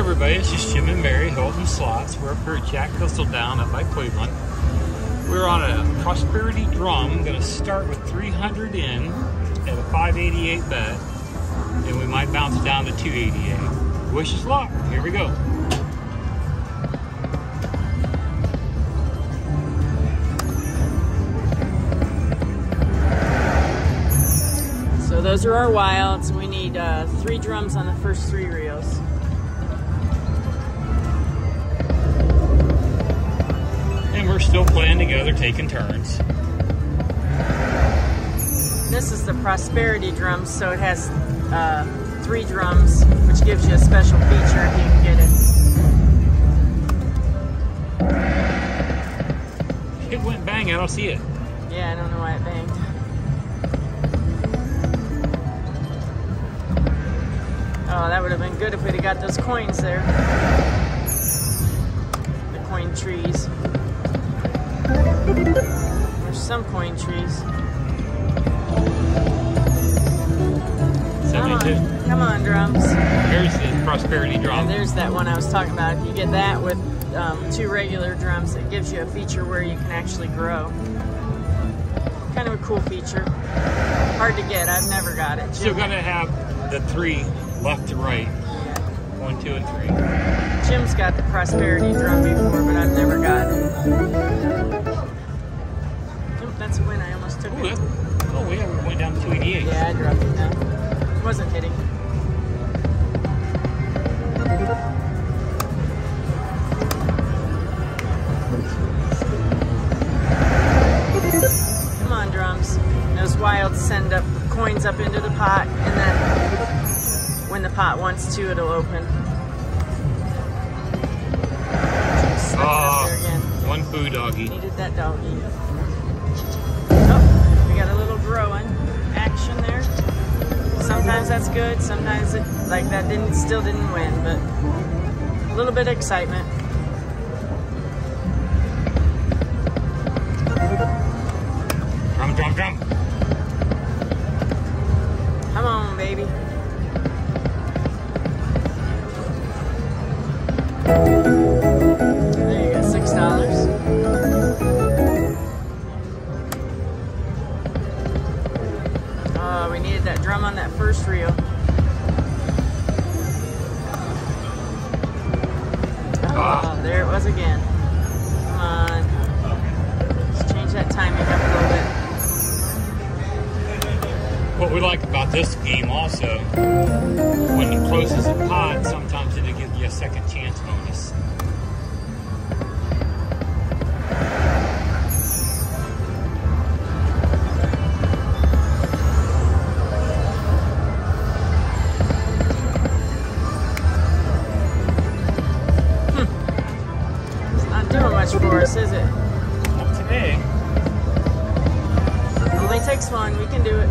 Hi everybody, it's just Jim and Mary Hylton Slots. We're up here at Jack Thistledown up by Cleveland. We're on a Prosperity Drum, going to start with 300 in at a 588 bet, and we might bounce it down to 288. Wish us luck. Here we go. So those are our wilds. We need 3 drums on the first 3 reels. And we're still playing together, taking turns. This is the Prosperity Drums, so it has 3 drums, which gives you a special feature if you can get it. It went bang, I don't see it. Yeah, I don't know why it banged. Oh, that would have been good if we'd have got those coins there. The coin trees. There's some coin trees. Come on, drums. There's the Prosperity Drum. Yeah, there's that one I was talking about. If you get that with 2 regular drums, it gives you a feature where you can actually grow. Kind of a cool feature. Hard to get. I've never got it. Still gonna have the 3. Left to right. Yeah. 1, 2, and 3. Jim's got the Prosperity Drum before, but I've never got it. Oh, that's a win. I almost took it. Oh, yeah, we went down to 288. Yeah, I dropped it down. It wasn't hitting. Come on, drums. Those wilds send up coins up into the pot, and then when the pot wants to, it'll open. One food doggy. Needed that doggy. Oh, we got a little growing action there. Sometimes that's good. Sometimes it, like that, still didn't win, but a little bit of excitement. Drum, drum, drum. Come on, baby. There you go, $6. Oh, we needed that drum on that first reel. Oh, there it was again. Come on. Let's change that timing up a little bit. What we like about this game also, when it closes the pot, sometimes it'll give you a second chance bonus. It's not doing much for us, is it? Not today. It only takes one, we can do it.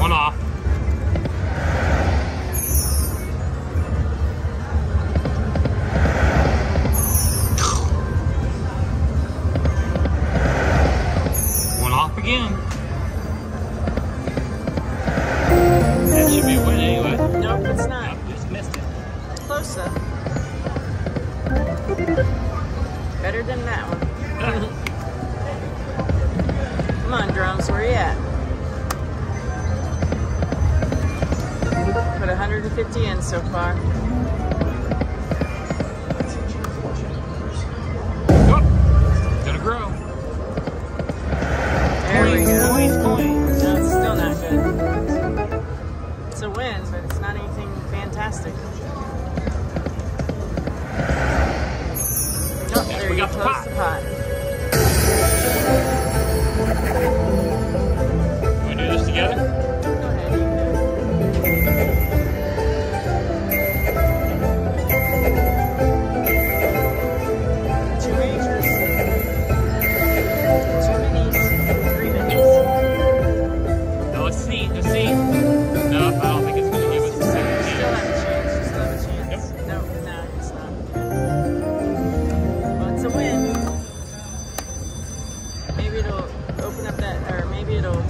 One off. One off again. That should be a win anyway. Nope, it's not. Nope, just missed it. Close up. Better than that one. Come on, drums, where you at? Put 150 in so far. Oh, gonna grow. There we go. No, it's still not good. It's a win, but it's not anything fantastic. Oh, there we go. Close the pot. Can we do this together?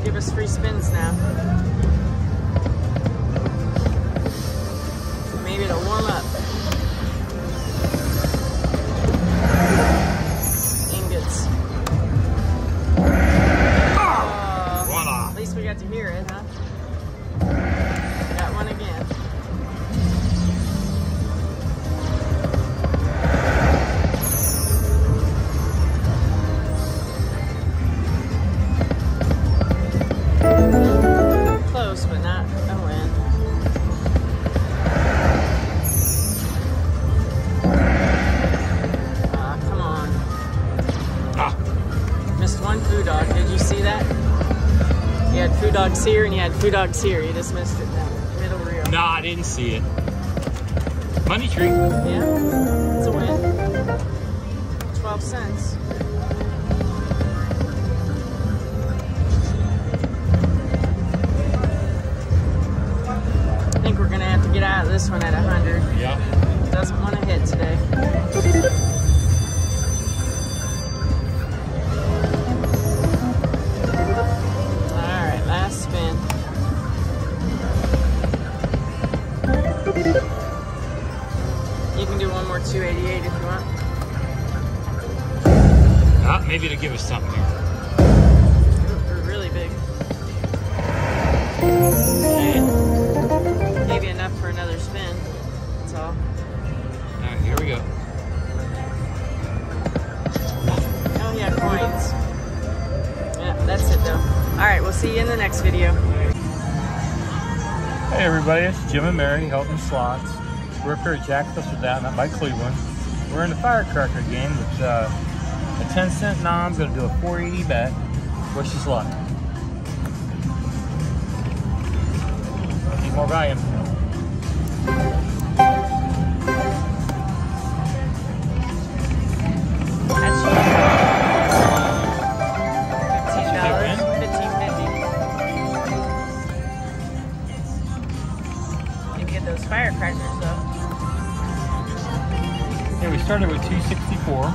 Give us free spins now. hear it, huh? That one again. Here and you had food dogs here. You just missed it in that middle reel. No, I didn't see it. Money tree. Yeah, it's a win. 12 cents. I think we're gonna have to get out of this one at 100. Yeah. Doesn't want to hit today. Maybe it'll give us something. They're really big. Okay. Maybe enough for another spin. That's all. Alright, here we go. Oh yeah, coins. Yeah, that's it though. Alright, we'll see you in the next video. Hey everybody, it's Jim and Mary Hylton Slots. We're here at Jack Thistledown out by Cleveland. We're in the firecracker game with a 10-cent nom's gonna do a 480 bet. Wish us luck. Need more volume. $15.50. You can get those firecrackers though. Yeah, we started with 264.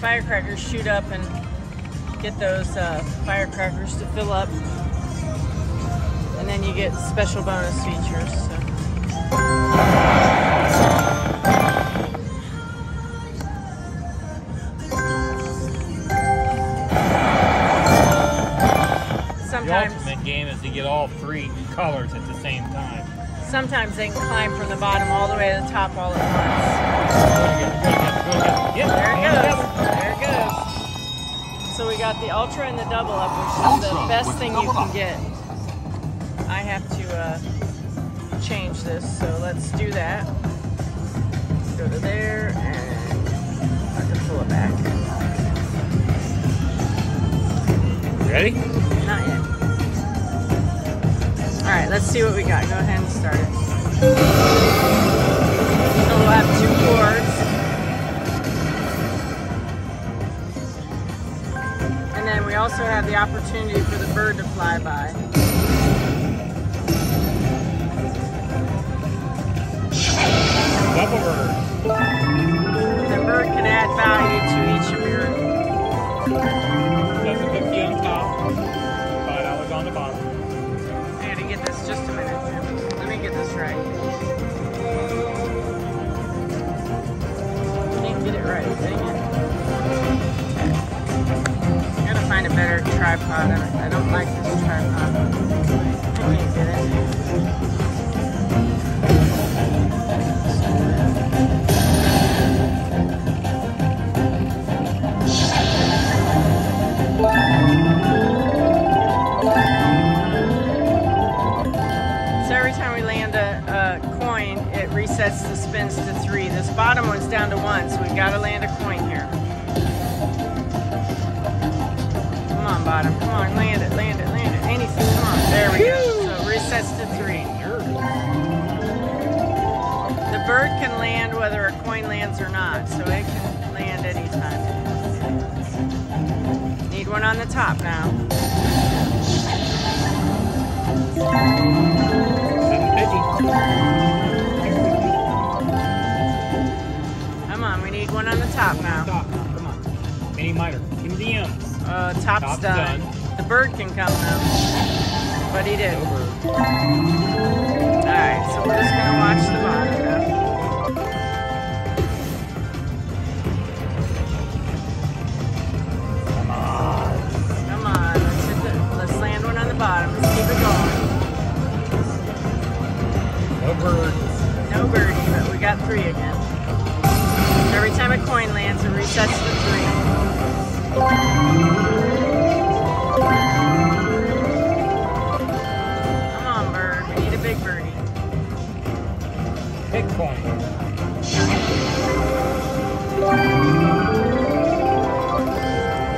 Firecrackers shoot up and get those firecrackers to fill up, and then you get special bonus features. So. Sometimes the ultimate game is to get all three colors at the same time. Sometimes they can climb from the bottom all the way to the top all at once. Yep, there it goes. So we got the Ultra and the Double Up, which is the best thing you can get. I have to change this, so let's do that. Go to there, and I can pull it back. Ready? Not yet. All right, let's see what we got. Go ahead and start it. So we'll have 2 chords. We also have the opportunity for the bird to fly by. Double bird. The bird can add value to each of your. That's $1.50 on top, $5 on the bottom. I gotta get this just a minute, Jim. Let me get this right. I didn't get it right, dang it. Find a better tripod. I don't like this tripod. I can't get it. So every time we land a coin, it resets the spins to 3. This bottom one's down to 1, so we've got to land a coin here. Come on, bottom. Come on, land it, land it, land it. Anything, come on. There we go. So resets to 3. The bird can land whether a coin lands or not, so it can land anytime. Need one on the top now. Come on, we need one on the top now. Come on. Mini minor. Give me the M. Top's done. The bird can come though, but he didn't. Alright, so we're just going to watch the bottom now. That's the three. Come on, bird. We need a big birdie. Big coin.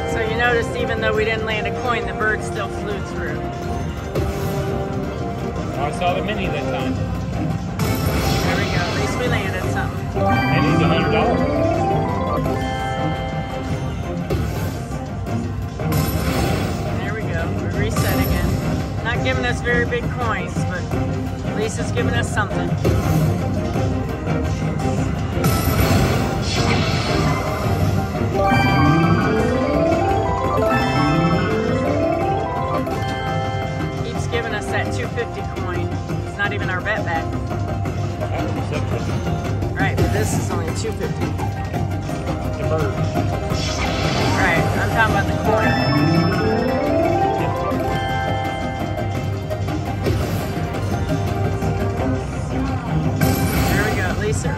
So you noticed even though we didn't land a coin, the bird still flew through. Oh, I saw the mini that time. There we go. At least we landed something. And it's $100. Reset again. Not giving us very big coins, but at least it's giving us something. Keeps giving us that 250 coin. It's not even our bet back. Right, but this is only 250. Right, I'm talking about the coin.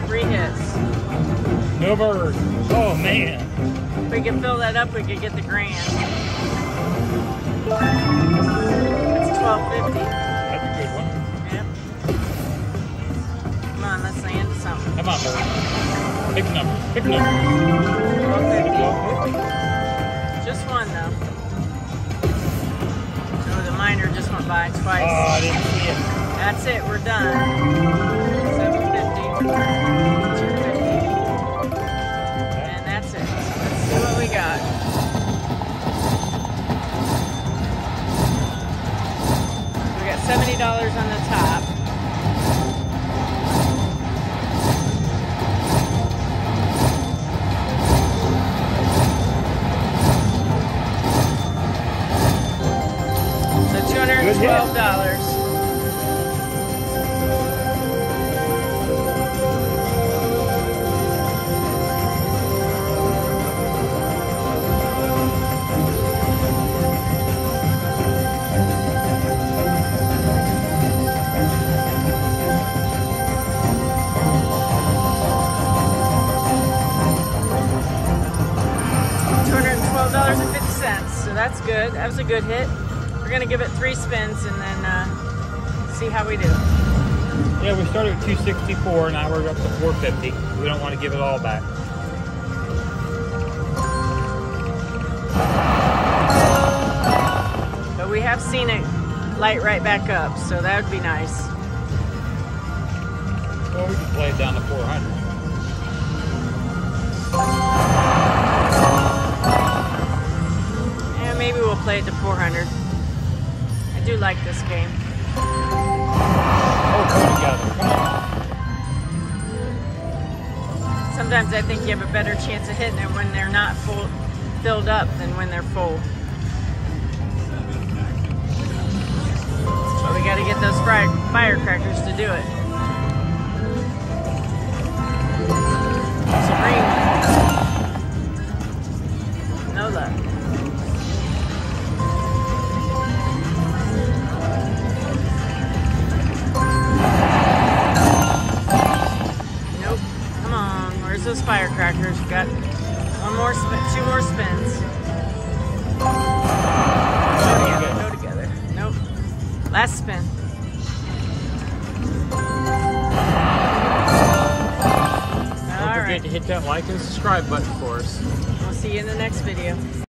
Three hits. No bird. Oh man. If we could fill that up, we could get the grand. That's $12.50. That's a good one. Yep. Come on, let's land something. Come on, bird. Pick a number. Pick a number. $12.50. Just one though. So the miner just went by twice. Oh, I didn't see it. That's it. We're done. And that's it. Let's see what we got. We got $70 on the top. So $212. $12.50, so that's good. That was a good hit. We're gonna give it three spins and then see how we do. Yeah, we started with 264, now we're up to 450. We don't want to give it all back. But we have seen it light right back up, so that would be nice. Well, we can play it down to 400. Maybe we'll play it to 400. I do like this game. Sometimes I think you have a better chance of hitting them when they're not full, filled up than when they're full. But we got to get those firecrackers to do it. Supreme. No luck. Those firecrackers. Got one more spin, two more spins. Go together. Nope. Last spin. Don't forget to hit that like and subscribe button for us. We'll see you in the next video.